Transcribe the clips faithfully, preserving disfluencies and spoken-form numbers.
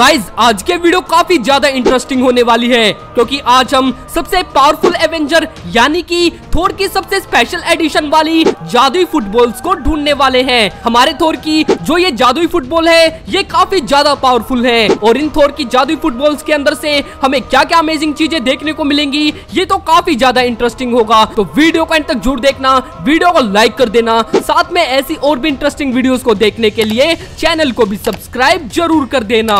Guys आज के video काफी ज्यादा इंटरेस्टिंग होने वाली है क्योंकि आज हम सबसे पावरफुल एवेंजर यानी कि थोर की सबसे स्पेशल एडिशन वाली जादुई फुटबॉल्स को ढूंढने वाले हैं। हमारे थोर की जो ये जादुई फुटबॉल है ये काफी ज्यादा पावरफुल है और इन थोर की जादुई फुटबॉल्स के अंदर से हमें क्या क्या अमेजिंग चीजें देखने को मिलेंगी ये तो काफी ज्यादा इंटरेस्टिंग होगा। तो वीडियो को एंड तक जरूर देखना, वीडियो को लाइक कर देना, साथ में ऐसी और भी इंटरेस्टिंग वीडियोस को देखने के लिए चैनल को भी सब्सक्राइब जरूर कर देना।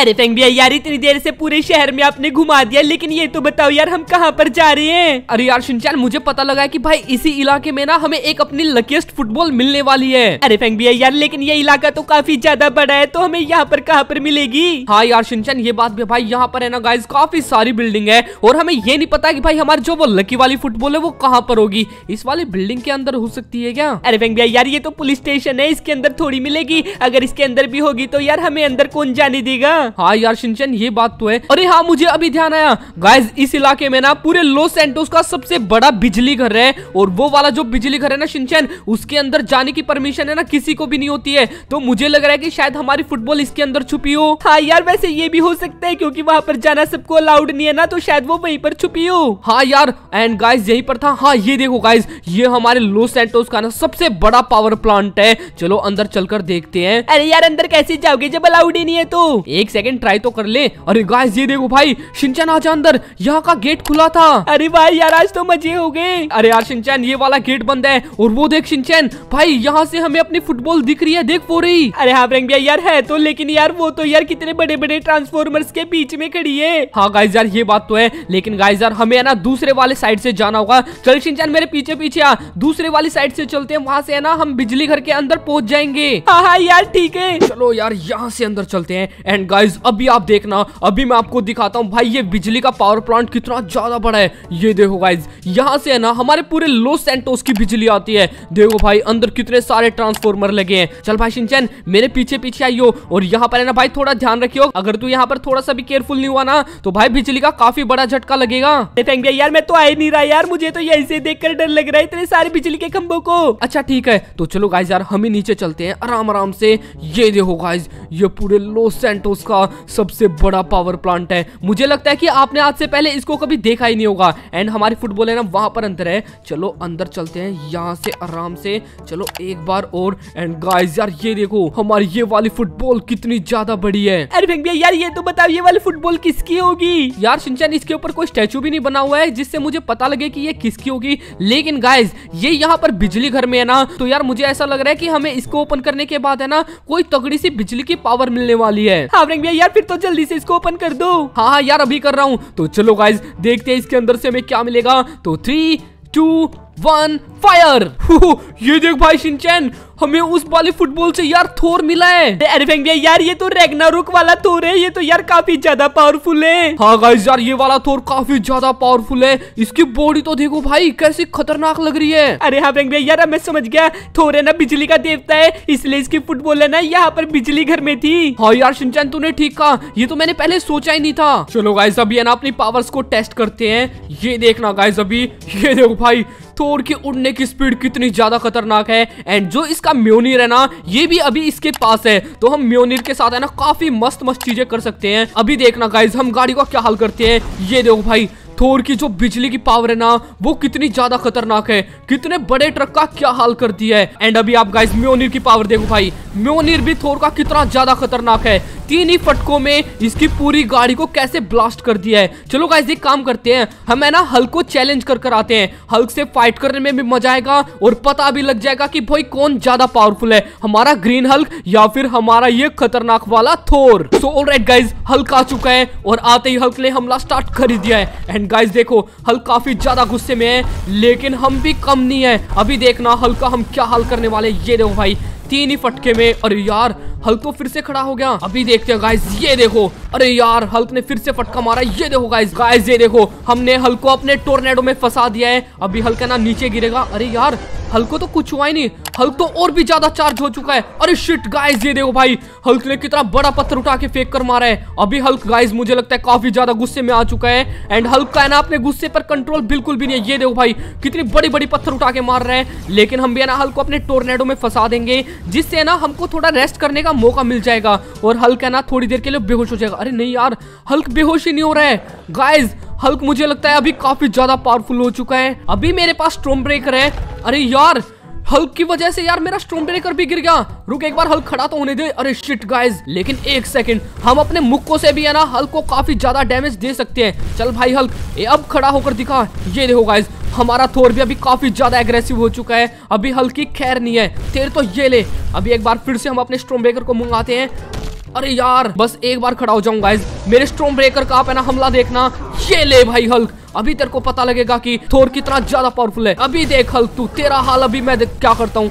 अरे फैंग भैया यार इतनी देर से पूरे शहर में आपने घुमा दिया, लेकिन ये तो बताओ यार हम कहाँ पर जा रहे हैं? अरे यार शिनचैन मुझे पता लगा कि भाई इसी इलाके में ना हमें एक अपनी लकीस्ट फुटबॉल मिलने वाली है। अरे फैंग भैया यार लेकिन ये इलाका तो काफी ज्यादा बड़ा है, तो हमें यहाँ पर कहाँ पर मिलेगी? हाँ यार शिनचैन ये बात भी भाई, यहाँ पर है ना गाइज काफी सारी बिल्डिंग है और हमें ये नहीं पता की भाई हमारी जो वो लकी वाली फुटबॉल है वो कहाँ पर होगी। इस वाली बिल्डिंग के अंदर हो सकती है क्या? अरे फैंग भैया यार ये तो पुलिस स्टेशन है, इसके अंदर थोड़ी मिलेगी, अगर इसके अंदर भी होगी तो यार हमें अंदर कौन जाने देगा। हाँ यार शिनचैन ये बात तो है। अरे हाँ मुझे अभी ध्यान आया गाइस इस इलाके में ना पूरे लॉस सैंटोस का सबसे बड़ा बिजली घर है और वो वाला जो बिजली घर है ना शिनचैन उसके अंदर जाने की परमिशन है ना किसी को भी नहीं होती है, तो मुझे लग रहा है कि शायद हमारी फुटबॉल इसके अंदर छुपी हो। हाँ यार वैसे ये भी हो सकता है क्योंकि वहाँ पर जाना सबको अलाउड नहीं है ना, तो शायद वो वहीं पर छुपी हो। हाँ यार एंड गाइस यही पर था। हाँ ये देखो गाइस ये हमारे लॉस सैंटोस का ना सबसे बड़ा पावर प्लांट है, चलो अंदर चलकर देखते हैं। अरे यार अंदर कैसे जाओगे जब अलाउड ही नहीं है? तो एक सेकंड ट्राई तो कर ले। अरे गाइस ये देखो भाई शिनचैन आजा अंदर, यहाँ का गेट खुला था। अरे भाई यार आज तो मजे हो गए। अरे यार शिनचैन ये वाला गेट बंद है और वो देख शिनचैन भाई यहाँ से हमें अपनी फुटबॉल दिख रही है, देख पो रही। अरे हाँ फ्रैंक भैया यार है तो, लेकिन यार वो तो यार कितने बड़े बड़े ट्रांसफॉर्मर्स के बीच में खड़ी है। हाँ गाइस यार ये बात तो है, लेकिन गाइस यार हमें ना दूसरे वाले साइड से जाना होगा। चल शिनचैन मेरे पीछे पीछे आ, दूसरे वाली साइड से चलते हैं, वहाँ से है ना हम बिजली घर के अंदर पहुँच जाएंगे। हाँ हाँ यार ठीक है चलो यार यहाँ से अंदर चलते हैं। एंड गाइस अभी आप देखना, अभी मैं आपको दिखाता हूँ भाई ये बिजली का पावर प्लांट कितना ज्यादा बड़ा है। ये देखो गाइस यहाँ से है ना हमारे पूरे लॉस सैंटोस की बिजली आती है। देखो भाई अंदर कितने सारे ट्रांसफॉर्मर लगे हैं। चल भाई शिनचैन मेरे पीछे पीछे आइयो और यहाँ पर है ना भाई थोड़ा ध्यान रखियो, अगर तू यहाँ पर थोड़ा सा भी केयरफुल नहीं हुआ ना तो भाई बिजली का काफी बड़ा झटका लगेगा। थैंक यू यार मैं तो आ ही नहीं रहा यार, मुझे तो यही से देख कर डर लग रहा है इतने सारे बिजली के खंभों को। अच्छा ठीक है तो चलो गाइस यार हम ही नीचे चलते हैं आराम आराम से। ये देखो गाइस ये पूरे लॉस सैंटोस का सबसे बड़ा पावर प्लांट है, मुझे लगता है कि आपने आज से पहले इसको कभी देखा ही नहीं होगा। एंड हमारी फुटबॉल है ना वहां पर अंदर है, चलो अंदर चलते हैं यहाँ से आराम से। चलो एक बार और। एंड गाइस यार ये देखो हमारी ये वाली फुटबॉल कितनी ज्यादा बड़ी है। अरे भैया यार ये तो बताओ ये वाली फुटबॉल किसकी होगी? यार शिनचैन इसके ऊपर कोई स्टैचू भी नहीं बना हुआ है जिससे मुझे पता लगे की ये किसकी होगी, लेकिन गाइस ये यहाँ पर बिजली घर में है ना, तो यार मुझे ऐसा लग रहा है की हमें इसको ओपन करने के बाद है ना कोई तगड़ी सी बिजली की पावर मिलने वाली है। हाँ फ्रैंक भैया यार फिर तो जल्दी से इसको ओपन कर दो। हाँ हाँ यार अभी कर रहा हूँ। तो चलो गाइस देखते हैं इसके अंदर से हमें क्या मिलेगा। तो थ्री टू वन फायर। ये देख भाई शिनचैन हमें उस वाले फुटबॉल से यार थोर मिला है। अरे फैंग भैया यार ये तो रैग्नारोक वाला थोर है, ये तो यार काफी ज्यादा पावरफुल है। हाँ गाइस यार ये वाला थोर काफी ज्यादा पावरफुल है, इसकी बॉडी तो देखो भाई कैसी खतरनाक लग रही है। अरे हाँ फैंग भैया यार मैं समझ गया, थोर है ना बिजली का देवता है इसलिए इसकी फुटबॉल है ना यहाँ पर बिजली घर में थी। हाँ यार शिनचैन तूने ठीक कहा, ये तो मैंने पहले सोचा ही नहीं था। चलो गाइस अभी है ना अपनी पावर्स को टेस्ट करते हैं। ये देखना गाइस अभी ये देखो भाई थोर की उड़ने की स्पीड कितनी ज्यादा खतरनाक है। एंड जो इसका म्योनिर है ना ये भी अभी इसके पास है, तो हम म्योनिर के साथ है ना काफी मस्त मस्त चीजें कर सकते हैं। अभी देखना गाइस हम गाड़ी को क्या हाल करते हैं। ये देखो भाई थोर की जो बिजली की पावर है ना वो कितनी ज्यादा खतरनाक है, कितने बड़े ट्रक का क्या हाल करती है। एंड अभी आप गाइस म्योनिर की पावर देखो भाई, म्योनिर भी थोर का कितना ज्यादा खतरनाक है, तीन ही फटकों में इसकी पूरी गाड़ी को कैसे ब्लास्ट कर दिया है। चलो गाइस एक काम करते हैं, हम है ना हल्क को चैलेंज कर कर आते हैं, हल्क से फाइट करने में भी मजा आएगा और पता भी लग जाएगा कि भाई कौन ज्यादा पावरफुल है, हमारा ग्रीन हल्क या फिर हमारा ये खतरनाक वाला Thor. So alright guys Hulk आ चुका है और आते ही हल्क ने हमला स्टार्ट कर दिया है। एंड गाइस देखो हल्क काफी ज्यादा गुस्से में है, लेकिन हम भी कम नहीं है। अभी देखना हल्क का हम क्या हाल करने वाले। ये देखो भाई तीन ही फटके में। अरे यार हल्क तो फिर से खड़ा हो गया। अभी देखते हैं गाइस ये देखो, अरे यार हल्क ने फिर से फटका मारा। ये देखो गाइस गाइस ये देखो हमने हल्क को अपने टोर्नेडो में फंसा दिया है। अभी हल्क ना नीचे गिरेगा। अरे यार हल्क को तो कुछ हुआ ही नहीं, हल्क तो और भी ज्यादा चार्ज हो चुका है। अरे शिट गाइस ये देखो भाई हल्क ने कितना बड़ा पत्थर उठा के फेंक कर मारा है। अभी हल्क गाइस मुझे लगता है काफी ज्यादा गुस्से में आ चुका है। एंड हल्क का है ना अपने गुस्से पर कंट्रोल बिल्कुल भी नहीं है। ये देखो भाई कितनी बड़ी बड़ी पत्थर उठा के मार रहे हैं, लेकिन हम भी है ना हल्क को अपने टोर्नेडो में फंसा देंगे जिससे ना हमको थोड़ा रेस्ट करने का मौका मिल जाएगा और हल्क है ना थोड़ी देर के लिए बेहोश हो जाएगा। अरे नहीं यार, हल्क बेहोश ही नहीं हो रहा है। गाइस हल्क मुझे लगता है अभी काफी ज्यादा पावरफुल हो चुका है। अभी मेरे पास स्टॉर्मब्रेकर है। अरे यार हल्क की वजह से यार मेरा स्टॉर्मब्रेकर भी गिर गया। रुक एक बार हल्क खड़ा तो होने दे। अरे शिट गाइस, लेकिन एक सेकंड, हम अपने मुक्कों से भी है ना हल्क को काफी ज्यादा डैमेज दे सकते हैं। चल भाई हल्क, ये अब खड़ा होकर दिखा। ये देखो गाइस, हमारा थोर भी अभी काफी ज्यादा एग्रेसिव हो चुका है। अभी हल्क की खैर नहीं है, तेरे तो ये ले। अभी एक बार फिर से हम अपने स्टॉर्मब्रेकर को मंगाते हैं। अरे यार बस एक बार खड़ा हो जाऊं गाइस, मेरे स्टॉर्मब्रेकर का आप है ना हमला देखना। ये ले भाई हल्क, अभी तेरे को पता लगेगा कि थोर कितना ज्यादा पावरफुल है। अभी देख हल्क, तू तेरा हाल अभी मैं क्या करता हूँ।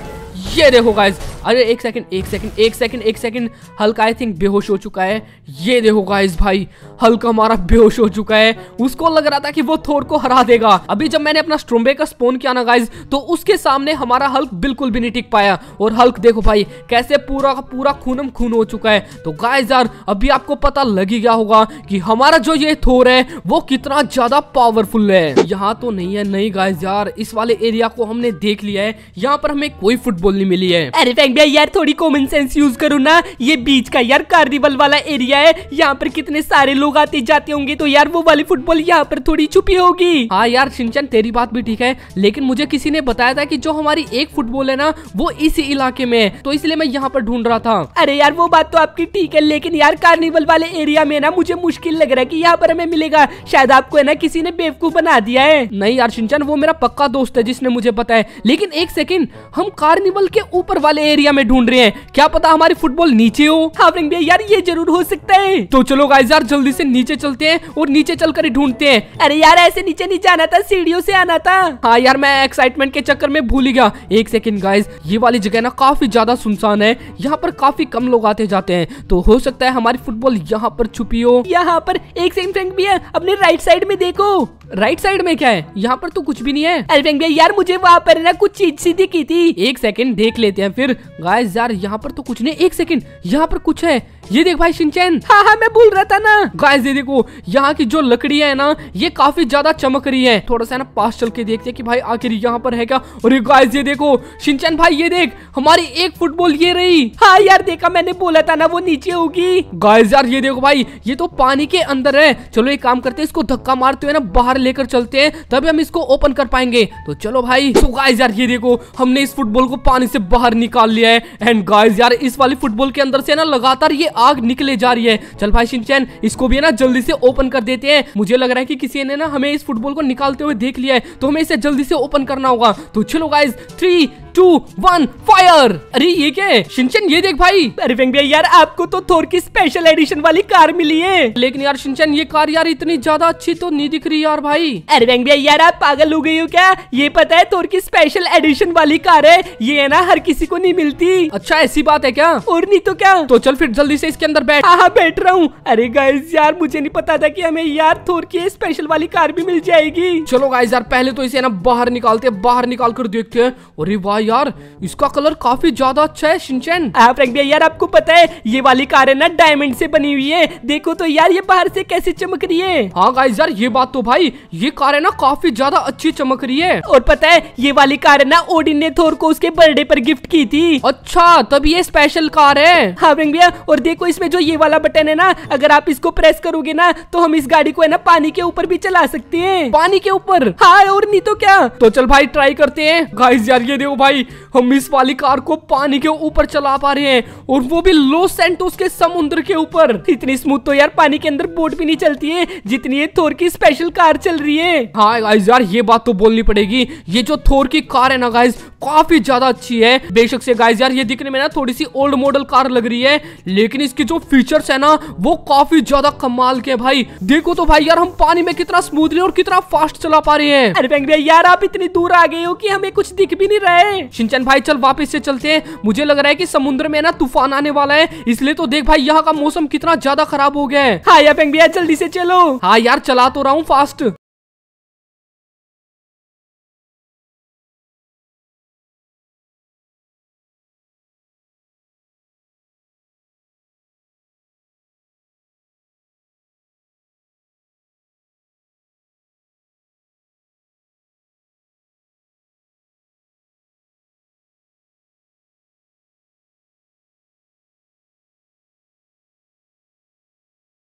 ये देखो गाइस, अरे एक सेकंड एक सेकंड एक सेकंड एक सेकंड हल्क आई थिंक बेहोश हो चुका है। ये देखो गाइस भाई, हल्क हमारा बेहोश हो चुका है। उसको लग रहा था कि वो थोर को हरा देगा। अभी जब मैंने अपना स्टॉर्मब्रेकर स्पॉन किया ना गाइस, तो उसके सामने हमारा हल्क बिल्कुल भी नहीं टिक पाया। और हल्क देखो भाई कैसे पूरा का पूरा खूनम खून हो चुका है। तो गाइस यार अभी आपको पता लग ही गया होगा कि हमारा जो ये थोर है वो कितना ज्यादा पावरफुल है। यहाँ तो नहीं है, नहीं गाइस यार, इस वाले एरिया को हमने देख लिया है, यहाँ पर हमें कोई फुटबॉल नहीं मिली है। अरे भैया यार थोड़ी कॉमन सेंस यूज करो ना, ये बीच का यार कार्निवल वाला एरिया है, यहाँ पर कितने सारे लोग आते जाते होंगे, तो यार वो वाली फुटबॉल यहाँ पर थोड़ी छुपी होगी। हाँ यार शिनचैन तेरी बात भी ठीक है, लेकिन मुझे किसी ने बताया था कि जो हमारी एक फुटबॉल है ना वो इसी इलाके में है, तो इसलिए मैं यहाँ पर ढूंढ रहा था। अरे यार वो बात तो आपकी ठीक है, लेकिन यार कार्निवल वाले एरिया में ना मुझे मुश्किल लग रहा है की यहाँ पर हमें मिलेगा। शायद आपको है ना किसी ने बेवकूफ बना दिया है। नहीं यार शिनचैन, वो मेरा पक्का दोस्त है जिसने मुझे बताया। लेकिन एक सेकेंड, हम कार्निवल के ऊपर वाले एरिया में ढूंढ रहे हैं, क्या पता हमारी फुटबॉल नीचे हो। हाँ भैया यार ये जरूर हो सकता है। तो चलो गाइस यार जल्दी से नीचे चलते हैं और नीचे चलकर ही ढूंढते हैं। अरे यार ऐसे नीचे नीचे आना था, सीढ़ियों से आना था। हाँ यार मैं एक्साइटमेंट के चक्कर में भूल ही गया। एक सेकंड गाइस, ये वाली जगह ना काफी ज्यादा सुनसान है, यहाँ पर काफी कम लोग आते जाते हैं, तो हो सकता है हमारी फुटबॉल यहाँ पर छुपी हो। यहाँ पर एक सेकंड फ्रेंक भी है, अपने राइट साइड में देखो। राइट साइड में क्या है? यहाँ पर तो कुछ भी नहीं है। अरे फ्रेंक भैया यार मुझे वहाँ पर ना कुछ चीज सी दिखी थी। एक सेकंड देख लेते हैं फिर। गाइस यार यहाँ पर तो कुछ नहीं। एक सेकंड, यहाँ पर कुछ है, ये देख भाई शिनचैन। हाँ हाँ मैं भूल रहा था ना। गाइस ये देखो, यहाँ की जो लकड़ियाँ है ना ये काफी ज्यादा चमक रही है। थोड़ा सा ना पास चल के देखते हैं कि भाई आखिर यहाँ पर है क्या। और गाइस ये देखो शिनचैन भाई, ये देख हमारी एक फुटबॉल ये रही। हाँ यार देखा, मैंने बोला था ना वो नीचे होगी। गाइस यार ये देखो भाई, ये तो पानी के अंदर है। चलो एक काम करते हैं, इसको धक्का मारते हुए ना बाहर लेकर चलते हैं, तभी हम इसको ओपन कर पाएंगे। तो चलो भाई। तो गाइस यार ये देखो, हमने इस फुटबॉल को पानी से बाहर निकाल लिया है। एंड गाइस यार इस वाली फुटबॉल के अंदर से ना लगातार ये आग निकले जा रही है। चल भाई शिनचैन, इसको भी ना जल्दी से ओपन कर देते हैं। मुझे लग रहा है कि किसी ने ना हमें इस फुटबॉल को निकालते हुए देख लिया है, तो हमें इसे जल्दी से ओपन करना होगा। तो चलो guys, three two one fire. अरे ये क्या है शिनचैन? ये देख भाई। अरे वेंग भैया यार आपको तो थोर की स्पेशल एडिशन वाली कार मिली है। लेकिन यार शिनचैन ये कार यार इतनी ज्यादा अच्छी तो नहीं दिख रही यार भाई। अरे वेंग भैया यार आप पागल हो गई हो क्या? ये पता है थोर की स्पेशल एडिशन वाली कार है, ये है ना हर किसी को नहीं मिलती। अच्छा ऐसी बात है क्या? और नहीं तो क्या। तो चल फिर जल्दी से इसके अंदर बैठ। हाँ बैठ रहा हूँ। अरे गाइस यार मुझे नहीं पता था की हमें यार थोर की स्पेशल वाली कार भी मिल जाएगी। चलो गाइस यार पहले तो इसे ना बाहर निकालते हैं, बाहर निकाल कर देखते हैं। अरे वाह यार इसका कलर काफी ज्यादा अच्छा है शिनचैन। आप रख दिया यार, आपको पता है ये वाली कार है ना डायमंड से बनी हुई है। देखो तो यार ये बाहर से कैसे चमक रही है। हाँ गाइस यार ये बात तो भाई, ये कार है ना काफी ज्यादा अच्छी चमक रही है। और पता है ये वाली कार है ना ओडिन ने थोर को उसके बर्थडे पर गिफ्ट की थी। अच्छा तभी ये स्पेशल कार है। हाँ रंग भैया, और देखो इसमें जो ये वाला बटन है ना, अगर आप इसको प्रेस करोगे ना तो हम इस गाड़ी को है ना पानी के ऊपर भी चला सकते हैं। पानी के ऊपर? हाँ और नहीं तो क्या। तो चल भाई ट्राई करते हैं। गाइस यार ये देखो भाई, हम इस वाली कार को पानी के ऊपर चला पा रहे हैं, और वो भी लॉस सैंटोस के समुद्र के ऊपर। इतनी स्मूथ तो यार पानी के अंदर बोट भी नहीं चलती है, जितनी ये थोर की स्पेशल कार चल रही है। हाँ गाइस यार ये बात तो बोलनी पड़ेगी, ये जो थोर की कार है ना गाइस काफी ज्यादा अच्छी है। बेशक से गाइस यार ये दिखने में ना थोड़ी सी ओल्ड मॉडल कार लग रही है, लेकिन इसकी जो फीचर्स है ना वो काफी ज्यादा कमाल के। भाई देखो तो भाई यार हम पानी में कितना स्मूथली और कितना फास्ट चला पा रहे हैं। अरे भैया यार आप इतनी दूर आ गए हो कि हमें कुछ दिख भी नहीं रहा है। शिनचैन भाई चल वापस से चलते हैं, मुझे लग रहा है कि समुद्र में ना तूफान आने वाला है, इसलिए तो देख भाई यहाँ का मौसम कितना ज्यादा खराब हो गया है। हाँ यार भैया जल्दी से चलो। हाँ यार चला तो रहा हूँ फास्ट।